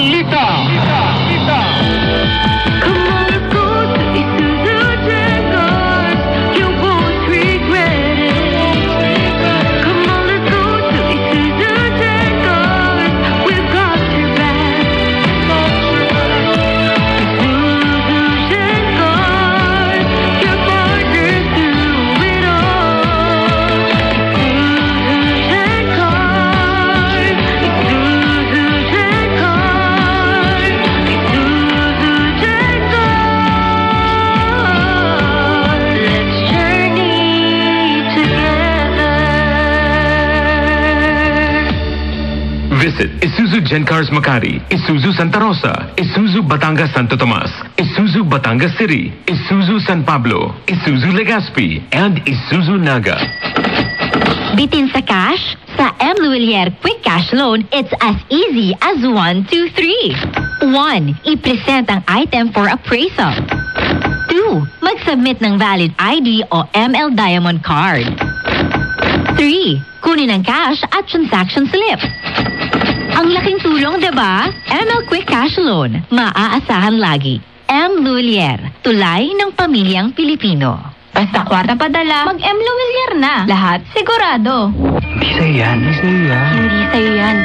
Balita. Come on, let's go to Isuzu GenCars. You won't regret it. Come on, let's go to Isuzu GenCars. We've got your back. Isuzu GenCars, your partner through it all. Isuzu GenCars, Isuzu GenCars, Isuzu GenCars. Let's journey together. Visit Isuzu GenCars Makari, Isuzu Santa Rosa, Isuzu Batangas Santo Tomas, Isuzu Batangas City, Isuzu San Pablo, Isuzu Legaspi, and Isuzu Naga. Bitin sa cash? Sa M. Lhuillier Quick Cash Loan, it's as easy as 1, 2, 3. 1. I-present ang item for appraisal. 2. Mag-submit ng valid ID o ML Diamond Card. 3. Kunin ang cash at transaction slip. Ang laking tulong, diba? ML Quick Cash Loan. Maaasahan lagi. M. Lhuillier. Tulay ng pamilyang Pilipino. Basta kwarta padala, mag-M. Lhuillier na. Lahat sigurado. Hindi sa'yo yan. Hindi sa'yo yan. Hindi sa'yo yan.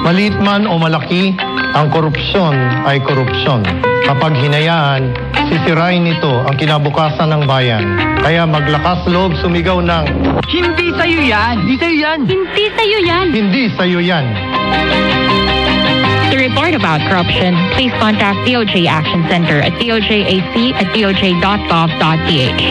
Maliit man o malaki, ang korupsyon ay korupsyon. Kapag hinayaan, sisirain ito ang kinabukasan ng bayan. Kaya maglakas loob sumigaw ng Hindi sa'yo yan! Hindi sa'yo yan! Hindi sa'yo yan! Hindi sa'yo yan! To report about corruption, please contact DOJ Action Center at DOJAC@DOJ.gov.ph.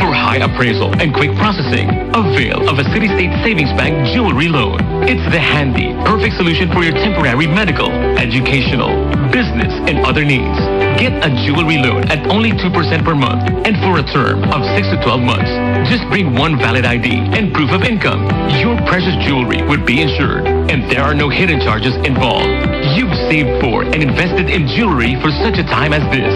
For high appraisal and quick processing, avail of a City State Savings Bank jewelry loan. It's the handy, perfect solution for your temporary medical, educational, business, and other needs. Get a jewelry loan at only 2% per month and for a term of 6 to 12 months. Just bring one valid ID and proof of income. Your precious jewelry would be insured and there are no hidden charges involved. You've saved for and invested in jewelry for such a time as this.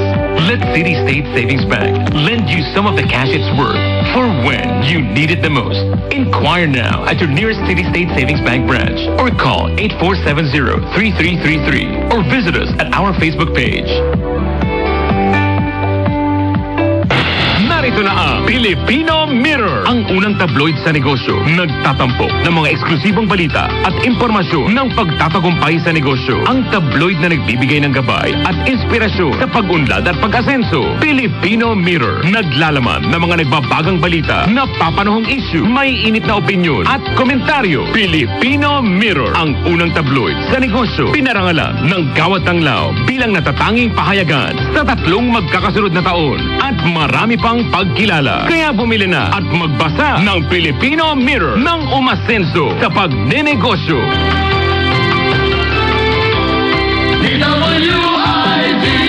Let City State Savings Bank lend you some of the cash it's worth for when you need it the most. Inquire now at your nearest City State Savings Bank branch or call 8470-3333 or visit us at our Facebook page. Narito na ang Pilipino Mirror, ang unang tabloid sa negosyo. Nagtatampok ng mga eksklusibong balita at impormasyon ng pagtatagumpay sa negosyo. Ang tabloid na nagbibigay ng gabay at inspirasyon sa pag-unlad at pag-asenso. Pilipino Mirror, naglalaman ng mga nagbabagang balita, napapanahong issue, may init na opinyon at komentaryo. Pilipino Mirror, ang unang tabloid sa negosyo. Pinarangalan ng Gawad Tanglao bilang natatanging pahayagan sa 3 magkakasunod na taon at marami pang pagkilala. Kaya bumili na at magbasa ng Pilipino Mirror nang umasenso sa pagnenegosyo. DWIZ